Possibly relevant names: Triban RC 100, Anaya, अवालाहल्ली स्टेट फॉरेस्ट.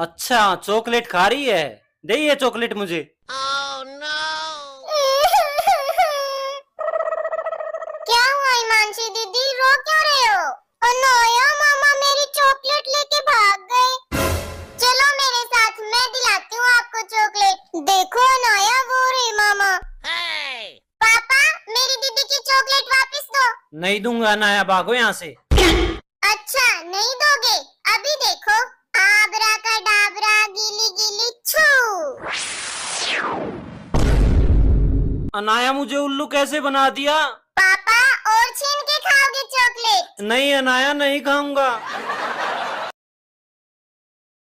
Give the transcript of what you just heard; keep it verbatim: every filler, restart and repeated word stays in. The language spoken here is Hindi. अच्छा चॉकलेट खा रही है, दे ये चॉकलेट मुझे। oh, no. क्या हुआ इमानशी दीदी, रो क्यों रहे हो? अनाया मामा मेरी चॉकलेट लेके भाग गए। चलो मेरे साथ, मैं दिलाती हूँ आपको चॉकलेट। देखो अनाया वो रही मामा। hey. पापा मेरी दीदी की चॉकलेट वापस दो। नहीं दूंगा अनाया, भागो यहाँ से। अच्छा नहीं दोगे? अभी देखो आबरा का डाबरा गीली गीली छू। अनाया मुझे उल्लू कैसे बना दिया? पापा और छीन के खाओगे चॉकलेट? नहीं अनाया नहीं खाऊंगा।